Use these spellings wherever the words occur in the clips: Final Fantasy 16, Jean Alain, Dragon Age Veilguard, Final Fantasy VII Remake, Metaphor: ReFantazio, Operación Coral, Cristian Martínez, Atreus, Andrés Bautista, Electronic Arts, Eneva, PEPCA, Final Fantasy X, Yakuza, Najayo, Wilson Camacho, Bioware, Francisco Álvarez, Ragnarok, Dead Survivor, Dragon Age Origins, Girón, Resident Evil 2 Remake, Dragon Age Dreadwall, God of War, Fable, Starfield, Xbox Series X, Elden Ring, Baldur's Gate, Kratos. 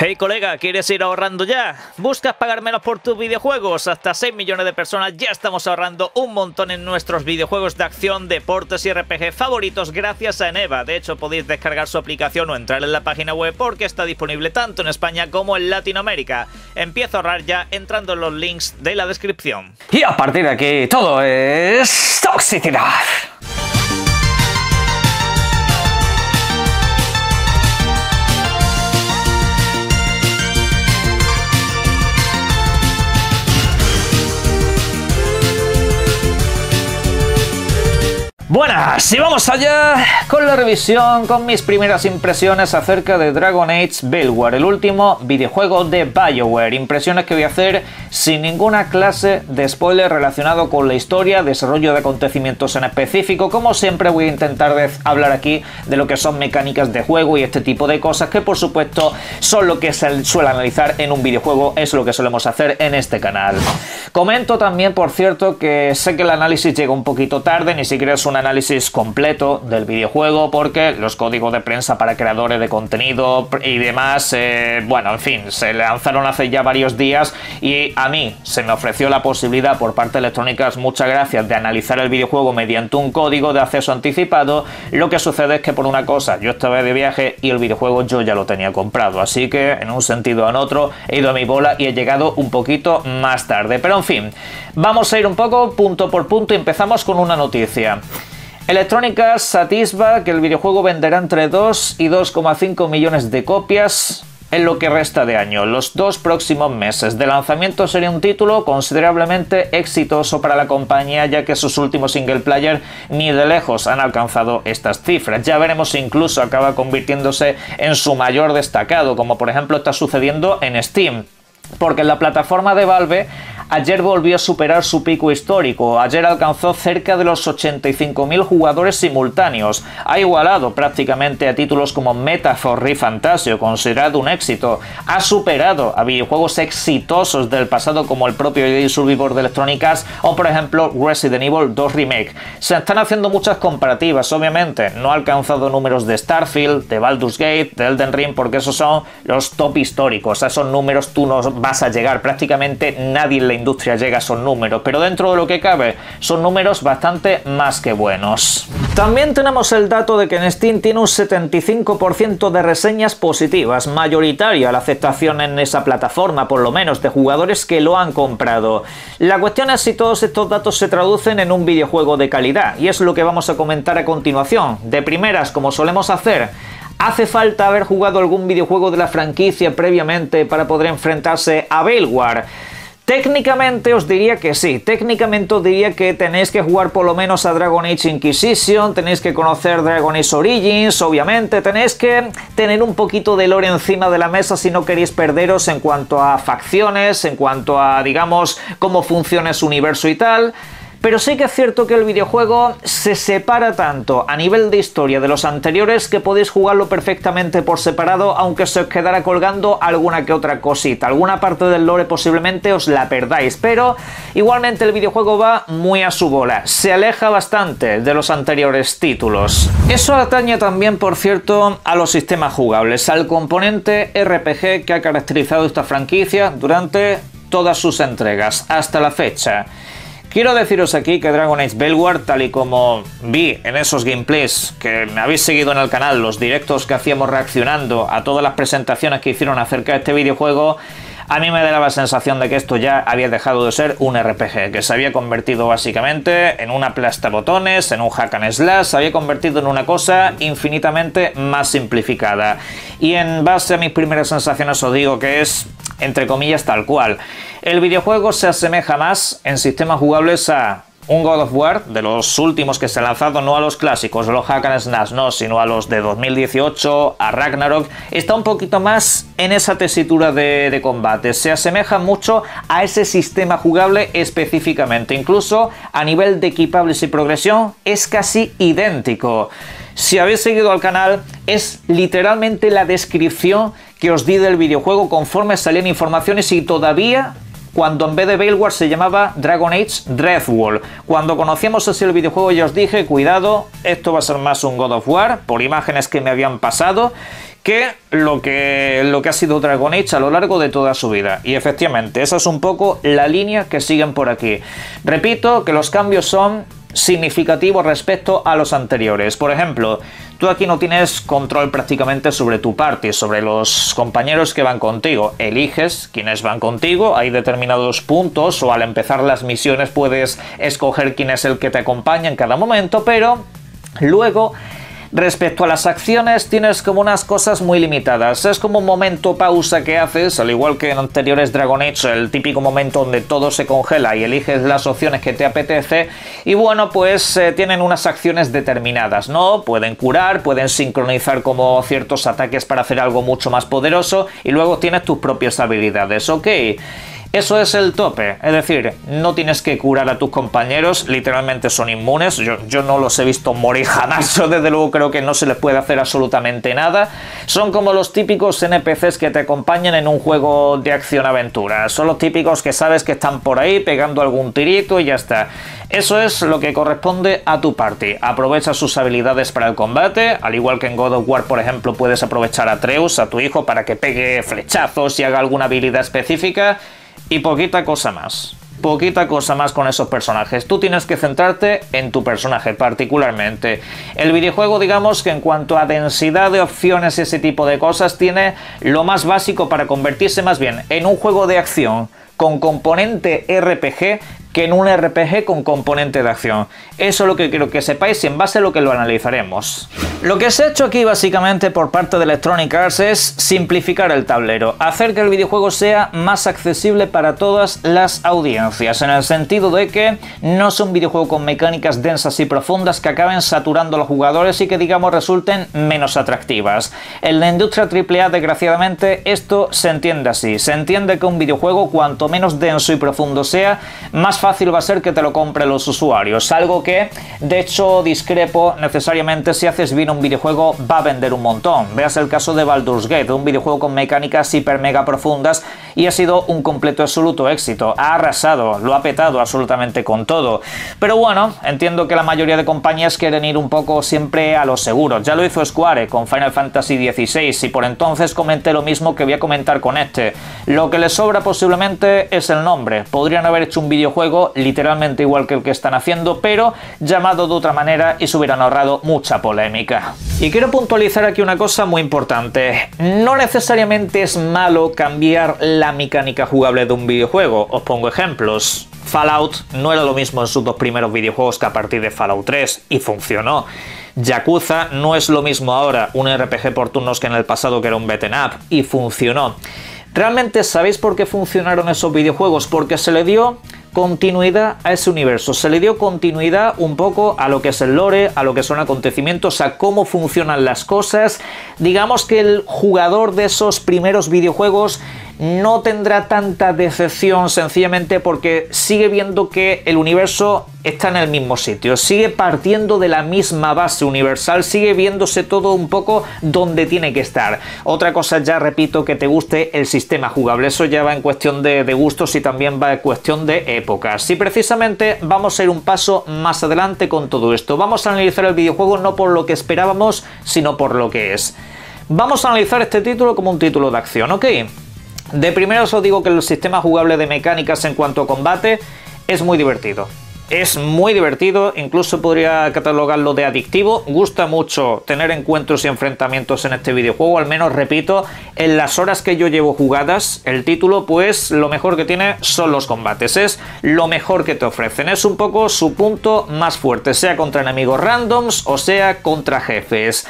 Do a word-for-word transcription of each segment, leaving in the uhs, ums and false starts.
Hey colega, ¿quieres ir ahorrando ya? ¿Buscas pagar menos por tus videojuegos? Hasta seis millones de personas ya estamos ahorrando un montón en nuestros videojuegos de acción, deportes y R P G favoritos gracias a Eneva. De hecho, podéis descargar su aplicación o entrar en la página web porque está disponible tanto en España como en Latinoamérica. Empieza a ahorrar ya entrando en los links de la descripción. Y a partir de aquí todo es toxicidad. Buenas, y vamos allá con la revisión, con mis primeras impresiones acerca de Dragon Age Veilguard, el último videojuego de Bioware. Impresiones que voy a hacer sin ninguna clase de spoiler relacionado con la historia, desarrollo de acontecimientos en específico. Como siempre voy a intentar hablar aquí de lo que son mecánicas de juego y este tipo de cosas que por supuesto son lo que se suele analizar en un videojuego, es lo que solemos hacer en este canal. Comento también, por cierto, que sé que el análisis llega un poquito tarde, ni siquiera es una análisis completo del videojuego porque los códigos de prensa para creadores de contenido y demás, eh, bueno, en fin, se lanzaron hace ya varios días y a mí se me ofreció la posibilidad por parte de Electronic Arts, muchas gracias, de analizar el videojuego mediante un código de acceso anticipado. Lo que sucede es que por una cosa, yo estaba de viaje y el videojuego yo ya lo tenía comprado, así que en un sentido o en otro he ido a mi bola y he llegado un poquito más tarde, pero en fin, vamos a ir un poco punto por punto y empezamos con una noticia. Electronic Arts satisfa que el videojuego venderá entre dos y dos coma cinco millones de copias en lo que resta de año. Los dos próximos meses de lanzamiento sería un título considerablemente exitoso para la compañía, ya que sus últimos single player ni de lejos han alcanzado estas cifras. Ya veremos si incluso acaba convirtiéndose en su mayor destacado, como por ejemplo está sucediendo en Steam. Porque en la plataforma de Valve ayer volvió a superar su pico histórico, ayer alcanzó cerca de los ochenta y cinco mil jugadores simultáneos, ha igualado prácticamente a títulos como Metaphor: ReFantazio, considerado un éxito, ha superado a videojuegos exitosos del pasado como el propio Dead Survivor de Electronic Arts o por ejemplo Resident Evil dos Remake. Se están haciendo muchas comparativas, obviamente, no ha alcanzado números de Starfield, de Baldur's Gate, de Elden Ring, porque esos son los top históricos, a esos números tú no vas a llegar, prácticamente nadie le industria llega a esos números, pero dentro de lo que cabe son números bastante más que buenos. También tenemos el dato de que en Steam tiene un setenta y cinco por ciento de reseñas positivas, mayoritaria la aceptación en esa plataforma, por lo menos de jugadores que lo han comprado. La cuestión es si todos estos datos se traducen en un videojuego de calidad, y es lo que vamos a comentar a continuación. De primeras, como solemos hacer, ¿hace falta haber jugado algún videojuego de la franquicia previamente para poder enfrentarse a Veilguard? Técnicamente os diría que sí, técnicamente os diría que tenéis que jugar por lo menos a Dragon Age Inquisition, tenéis que conocer Dragon Age Origins, obviamente, tenéis que tener un poquito de lore encima de la mesa si no queréis perderos en cuanto a facciones, en cuanto a, digamos, cómo funciona su universo y tal. Pero sí que es cierto que el videojuego se separa tanto a nivel de historia de los anteriores que podéis jugarlo perfectamente por separado, aunque se os quedara colgando alguna que otra cosita, alguna parte del lore posiblemente os la perdáis, pero igualmente el videojuego va muy a su bola, se aleja bastante de los anteriores títulos. Eso atañe también, por cierto, a los sistemas jugables, al componente R P G que ha caracterizado esta franquicia durante todas sus entregas, hasta la fecha. Quiero deciros aquí que Dragon Age Veilguard, tal y como vi en esos gameplays que me habéis seguido en el canal, los directos que hacíamos reaccionando a todas las presentaciones que hicieron acerca de este videojuego, a mí me daba la sensación de que esto ya había dejado de ser un R P G, que se había convertido básicamente en un aplastabotones, en un hack and slash, se había convertido en una cosa infinitamente más simplificada. Y en base a mis primeras sensaciones os digo que es, entre comillas, tal cual. El videojuego se asemeja más en sistemas jugables a un God of War, de los últimos que se han lanzado, no a los clásicos, a los hack and slash, no, sino a los de dos mil dieciocho, a Ragnarok. Está un poquito más en esa tesitura de, de combate, se asemeja mucho a ese sistema jugable específicamente, incluso a nivel de equipables y progresión es casi idéntico. Si habéis seguido al canal, es literalmente la descripción que os di del videojuego conforme salían informaciones y todavía cuando en vez de Veilguard se llamaba Dragon Age Dreadwall. Cuando conocíamos así el videojuego ya os dije, cuidado, esto va a ser más un God of War, por imágenes que me habían pasado, que lo que lo que ha sido Dragon Age a lo largo de toda su vida. Y efectivamente, esa es un poco la línea que siguen por aquí. Repito que los cambios son significativos respecto a los anteriores. Por ejemplo, tú aquí no tienes control prácticamente sobre tu party, sobre los compañeros que van contigo. Eliges quienes van contigo, hay determinados puntos, o al empezar las misiones puedes escoger quién es el que te acompaña en cada momento, pero luego, respecto a las acciones, tienes como unas cosas muy limitadas. Es como un momento pausa que haces, al igual que en anteriores Dragon Age, el típico momento donde todo se congela y eliges las opciones que te apetece. Y bueno, pues eh, tienen unas acciones determinadas, ¿no? Pueden curar, pueden sincronizar como ciertos ataques para hacer algo mucho más poderoso, y luego tienes tus propias habilidades, ¿ok? Eso es el tope, es decir, no tienes que curar a tus compañeros, literalmente son inmunes, yo, yo no los he visto morir jamás, yo desde luego creo que no se les puede hacer absolutamente nada, son como los típicos N P Cs que te acompañan en un juego de acción-aventura, son los típicos que sabes que están por ahí pegando algún tirito y ya está. Eso es lo que corresponde a tu party. Aprovecha sus habilidades para el combate, al igual que en God of War, por ejemplo, puedes aprovechar a Atreus, a tu hijo, para que pegue flechazos y haga alguna habilidad específica, y poquita cosa más. Poquita cosa más con esos personajes. Tú tienes que centrarte en tu personaje particularmente. El videojuego, digamos que en cuanto a densidad de opciones y ese tipo de cosas, tiene lo más básico para convertirse más bien en un juego de acción con componente R P G que en un R P G con componente de acción. Eso es lo que quiero que sepáis y en base a lo que lo analizaremos. Lo que se ha hecho aquí básicamente por parte de Electronic Arts es simplificar el tablero, hacer que el videojuego sea más accesible para todas las audiencias, en el sentido de que no sea un videojuego con mecánicas densas y profundas que acaben saturando a los jugadores y que, digamos, resulten menos atractivas. En la industria triple A, desgraciadamente, esto se entiende así. Se entiende que un videojuego, cuanto menos denso y profundo sea, más fácil va a ser que te lo compren los usuarios, algo que de hecho discrepo necesariamente. Si haces bien un videojuego va a vender un montón. Veas el caso de Baldur's Gate, un videojuego con mecánicas hiper mega profundas y ha sido un completo absoluto éxito, ha arrasado, lo ha petado absolutamente con todo, pero bueno, entiendo que la mayoría de compañías quieren ir un poco siempre a los seguros. Ya lo hizo Square con Final Fantasy dieciséis y por entonces comenté lo mismo que voy a comentar con este. Lo que les sobra posiblemente es el nombre. Podrían haber hecho un videojuego literalmente igual que el que están haciendo, pero llamado de otra manera, y se hubieran ahorrado mucha polémica. Y quiero puntualizar aquí una cosa muy importante. No necesariamente es malo cambiar la mecánica jugable de un videojuego. Os pongo ejemplos. Fallout no era lo mismo en sus dos primeros videojuegos que a partir de Fallout tres, y funcionó. Yakuza no es lo mismo ahora, un R P G por turnos, que en el pasado, que era un beat'em up, y funcionó. Realmente, ¿sabéis por qué funcionaron esos videojuegos? Porque se le dio continuidad a ese universo, se le dio continuidad un poco a lo que es el lore, a lo que son acontecimientos, a cómo funcionan las cosas. Digamos que el jugador de esos primeros videojuegos no tendrá tanta decepción, sencillamente porque sigue viendo que el universo está en el mismo sitio, sigue partiendo de la misma base universal, sigue viéndose todo un poco donde tiene que estar. Otra cosa, ya repito, que te guste el sistema jugable, eso ya va en cuestión de, de gustos, y también va en cuestión de épocas. Y precisamente vamos a ir un paso más adelante con todo esto. Vamos a analizar el videojuego no por lo que esperábamos, sino por lo que es. Vamos a analizar este título como un título de acción, ¿ok? De primero os digo que el sistema jugable de mecánicas en cuanto a combate es muy divertido. Es muy divertido, incluso podría catalogarlo de adictivo. Gusta mucho tener encuentros y enfrentamientos en este videojuego, al menos, repito, en las horas que yo llevo jugadas el título, pues lo mejor que tiene son los combates, es lo mejor que te ofrecen, es un poco su punto más fuerte, sea contra enemigos randoms o sea contra jefes.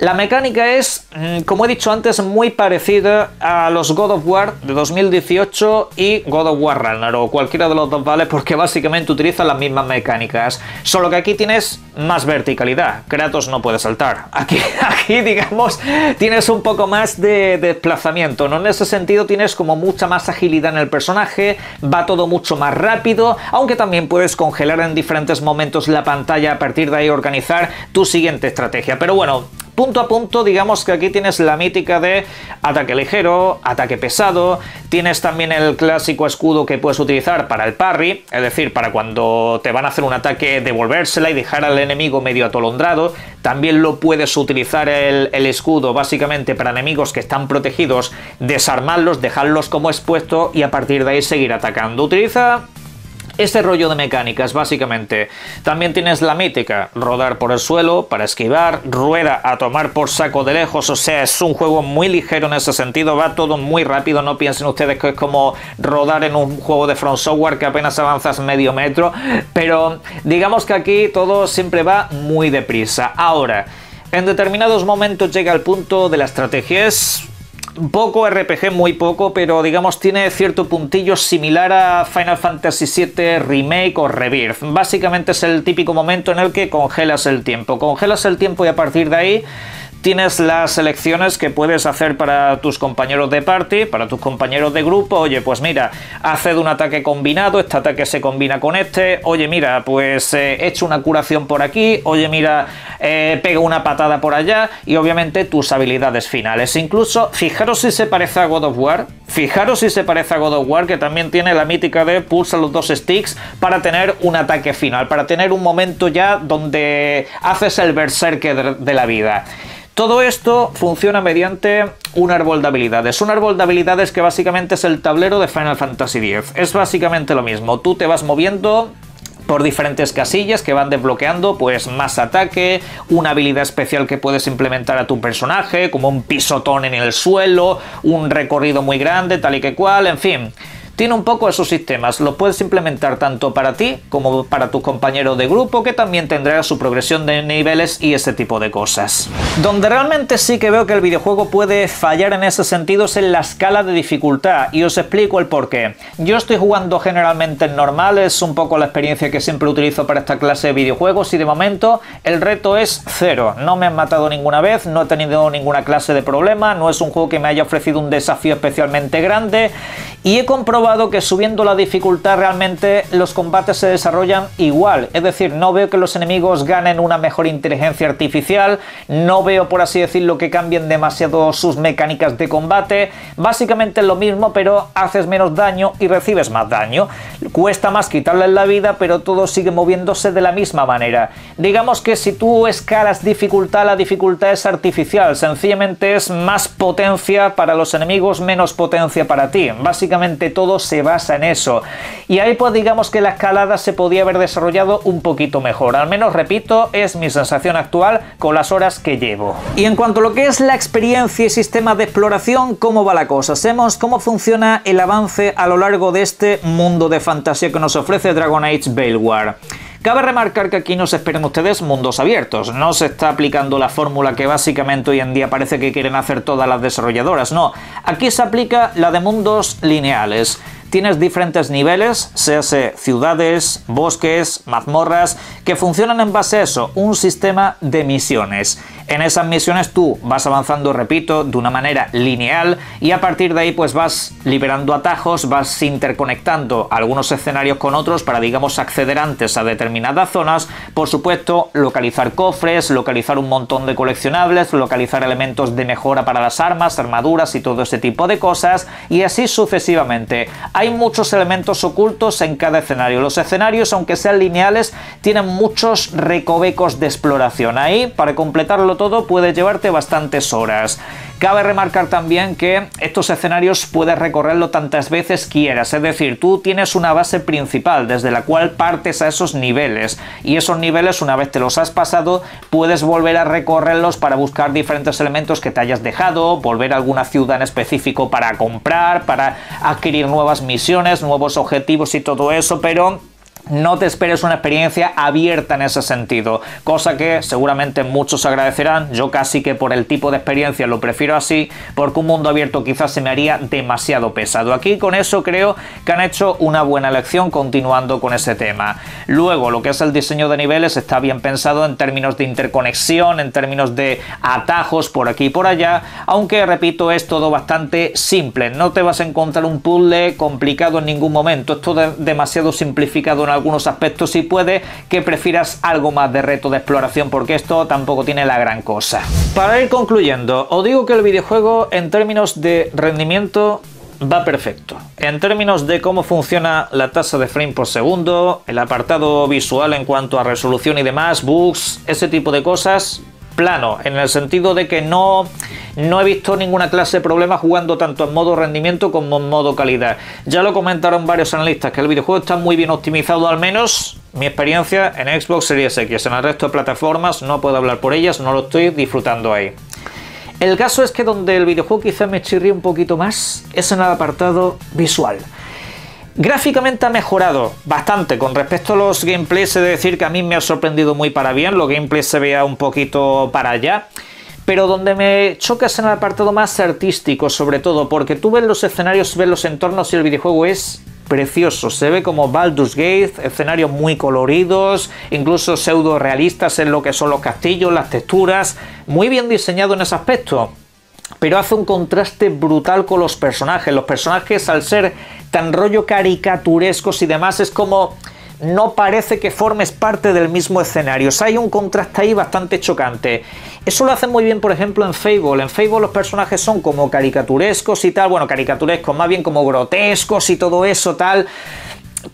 La mecánica es, como he dicho antes, muy parecida a los God of War de dos mil dieciocho y God of War Ragnarok, cualquiera de los dos vale, porque básicamente utilizan las mismas mecánicas, solo que aquí tienes más verticalidad. Kratos no puede saltar, aquí, aquí digamos tienes un poco más de desplazamiento, ¿no? En ese sentido tienes como mucha más agilidad en el personaje, va todo mucho más rápido, aunque también puedes congelar en diferentes momentos la pantalla, a partir de ahí organizar tu siguiente estrategia, pero bueno, punto a punto, digamos que aquí tienes la mítica de ataque ligero, ataque pesado, tienes también el clásico escudo que puedes utilizar para el parry, es decir, para cuando te van a hacer un ataque devolvérsela y dejar al enemigo medio atolondrado. También lo puedes utilizar el, el escudo básicamente para enemigos que están protegidos, desarmarlos, dejarlos como expuesto y a partir de ahí seguir atacando. Utiliza este rollo de mecánicas, básicamente. También tienes la mítica, rodar por el suelo para esquivar, rueda a tomar por saco de lejos, o sea, es un juego muy ligero en ese sentido, va todo muy rápido, no piensen ustedes que es como rodar en un juego de From Software que apenas avanzas medio metro, pero digamos que aquí todo siempre va muy deprisa. Ahora, en determinados momentos llega el punto de la estrategia, es poco R P G, muy poco, pero digamos tiene cierto puntillo similar a Final Fantasy siete Remake o Rebirth. Básicamente es el típico momento en el que congelas el tiempo, congelas el tiempo y a partir de ahí tienes las elecciones que puedes hacer para tus compañeros de party, para tus compañeros de grupo. Oye, pues mira, haced un ataque combinado, este ataque se combina con este, oye mira, pues eh, echo una curación por aquí, oye mira, eh, pego una patada por allá, y obviamente tus habilidades finales. Incluso, fijaros si se parece a God of War, fijaros si se parece a God of War, que también tiene la mítica de pulsa los dos sticks para tener un ataque final, para tener un momento ya donde haces el berserker de la vida. Todo esto funciona mediante un árbol de habilidades. Un árbol de habilidades que básicamente es el tablero de Final Fantasy X. Es básicamente lo mismo. Tú te vas moviendo por diferentes casillas que van desbloqueando, pues más ataque, una habilidad especial que puedes implementar a tu personaje, como un pisotón en el suelo, un recorrido muy grande, tal y que cual, en fin. Tiene un poco esos sistemas, los puedes implementar tanto para ti como para tus compañeros de grupo, que también tendrá su progresión de niveles y ese tipo de cosas. Donde realmente sí que veo que el videojuego puede fallar en ese sentido es en la escala de dificultad, y os explico el porqué. Yo estoy jugando generalmente en normal, es un poco la experiencia que siempre utilizo para esta clase de videojuegos, y de momento el reto es cero. No me han matado ninguna vez, no he tenido ninguna clase de problema, no es un juego que me haya ofrecido un desafío especialmente grande, y he comprobado que subiendo la dificultad realmente los combates se desarrollan igual, es decir, no veo que los enemigos ganen una mejor inteligencia artificial, no veo, por así decirlo, que cambien demasiado sus mecánicas de combate. Básicamente es lo mismo, pero haces menos daño y recibes más daño, cuesta más quitarles la vida, pero todo sigue moviéndose de la misma manera. Digamos que si tú escalas dificultad, la dificultad es artificial, sencillamente es más potencia para los enemigos, menos potencia para ti, básicamente todo se basa en eso, y ahí pues digamos que la escalada se podía haber desarrollado un poquito mejor, al menos repito, es mi sensación actual con las horas que llevo. Y en cuanto a lo que es la experiencia y sistema de exploración, ¿cómo va la cosa? Sabemos cómo funciona el avance a lo largo de este mundo de fantasía que nos ofrece Dragon Age Veilguard. Cabe remarcar que aquí no se esperan ustedes mundos abiertos, no se está aplicando la fórmula que básicamente hoy en día parece que quieren hacer todas las desarrolladoras, no, aquí se aplica la de mundos lineales. Tienes diferentes niveles, se hace ciudades, bosques, mazmorras, que funcionan en base a eso, un sistema de misiones. En esas misiones tú vas avanzando, repito, de una manera lineal, y a partir de ahí pues vas liberando atajos, vas interconectando algunos escenarios con otros para, digamos, acceder antes a determinadas zonas, por supuesto, localizar cofres, localizar un montón de coleccionables, localizar elementos de mejora para las armas, armaduras y todo ese tipo de cosas, y así sucesivamente. Hay muchos elementos ocultos en cada escenario. Los escenarios, aunque sean lineales, tienen muchos recovecos de exploración. Ahí, para completarlo todo, puede llevarte bastantes horas. Cabe remarcar también que estos escenarios puedes recorrerlo tantas veces quieras. Es decir, tú tienes una base principal desde la cual partes a esos niveles. Y esos niveles, una vez te los has pasado, puedes volver a recorrerlos para buscar diferentes elementos que te hayas dejado, volver a alguna ciudad en específico para comprar, para adquirir nuevas misiones, nuevos objetivos y todo eso, pero no te esperes una experiencia abierta en ese sentido, cosa que seguramente muchos agradecerán. Yo casi que por el tipo de experiencia lo prefiero así, porque un mundo abierto quizás se me haría demasiado pesado. Aquí con eso creo que han hecho una buena elección continuando con ese tema. Luego, lo que es el diseño de niveles está bien pensado en términos de interconexión, en términos de atajos por aquí y por allá, aunque repito, es todo bastante simple, no te vas a encontrar un puzzle complicado en ningún momento, es todo demasiado simplificado en algo algunos aspectos si puede, que prefieras algo más de reto de exploración, porque esto tampoco tiene la gran cosa. Para ir concluyendo, os digo que el videojuego en términos de rendimiento va perfecto. En términos de cómo funciona la tasa de frame por segundo, el apartado visual en cuanto a resolución y demás, bugs, ese tipo de cosas, plano, en el sentido de que no, no he visto ninguna clase de problema jugando tanto en modo rendimiento como en modo calidad. Ya lo comentaron varios analistas que el videojuego está muy bien optimizado, al menos mi experiencia en Xbox Series X. En el resto de plataformas no puedo hablar por ellas, no lo estoy disfrutando ahí. El caso es que donde el videojuego quizás me chirría un poquito más es en el apartado visual. Gráficamente ha mejorado bastante con respecto a los gameplays, he de decir que a mí me ha sorprendido muy para bien, los gameplays se veía un poquito para allá, pero donde me choca es en el apartado más artístico sobre todo, porque tú ves los escenarios, ves los entornos y el videojuego es precioso, se ve como Baldur's Gate, escenarios muy coloridos, incluso pseudo realistas en lo que son los castillos, las texturas, muy bien diseñado en ese aspecto, pero hace un contraste brutal con los personajes, los personajes al ser tan rollo caricaturescos y demás es como no parece que formes parte del mismo escenario, o sea, hay un contraste ahí bastante chocante. Eso lo hacen muy bien, por ejemplo, en Fable. En Fable los personajes son como caricaturescos y tal, bueno, caricaturescos, más bien como grotescos y todo eso, tal,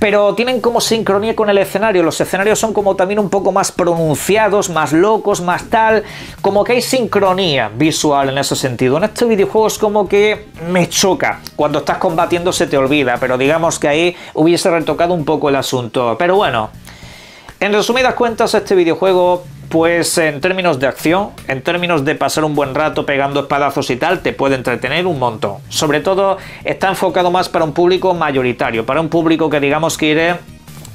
pero tienen como sincronía con el escenario. Los escenarios son como también un poco más pronunciados, más locos, más tal, como que hay sincronía visual en ese sentido. En este videojuego es como que me choca, cuando estás combatiendo se te olvida, pero digamos que ahí hubiese retocado un poco el asunto. Pero bueno, en resumidas cuentas este videojuego, pues en términos de acción, en términos de pasar un buen rato pegando espadazos y tal, te puede entretener un montón. Sobre todo está enfocado más para un público mayoritario, para un público que digamos quiere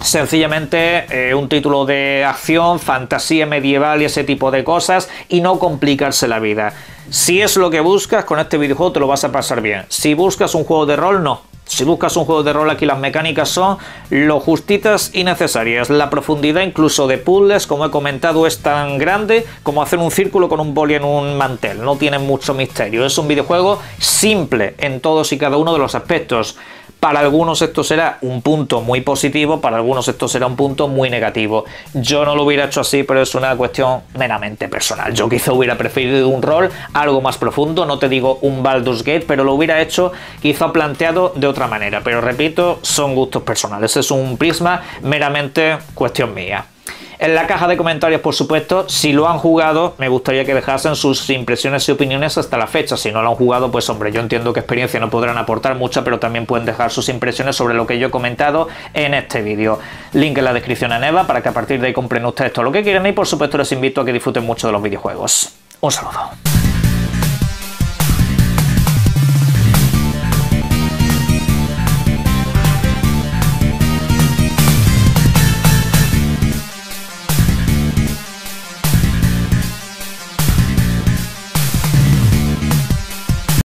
sencillamente eh, un título de acción, fantasía medieval y ese tipo de cosas, y no complicarse la vida. Si es lo que buscas, con este videojuego te lo vas a pasar bien. Si buscas un juego de rol, no. Si buscas un juego de rol, aquí las mecánicas son lo justitas y necesarias. La profundidad incluso de puzzles, como he comentado, es tan grande como hacer un círculo con un boli en un mantel. No tiene mucho misterio. Es un videojuego simple en todos y cada uno de los aspectos. Para algunos esto será un punto muy positivo, para algunos esto será un punto muy negativo. Yo no lo hubiera hecho así, pero es una cuestión meramente personal. Yo quizá hubiera preferido un rol algo más profundo, no te digo un Baldur's Gate, pero lo hubiera hecho quizá planteado de otra manera. Pero repito, son gustos personales, es un prisma meramente cuestión mía. En la caja de comentarios, por supuesto, si lo han jugado, me gustaría que dejasen sus impresiones y opiniones hasta la fecha. Si no lo han jugado, pues hombre, yo entiendo que experiencia no podrán aportar mucha, pero también pueden dejar sus impresiones sobre lo que yo he comentado en este vídeo. Link en la descripción a Eneva para que a partir de ahí compren ustedes todo lo que quieren y por supuesto les invito a que disfruten mucho de los videojuegos. Un saludo.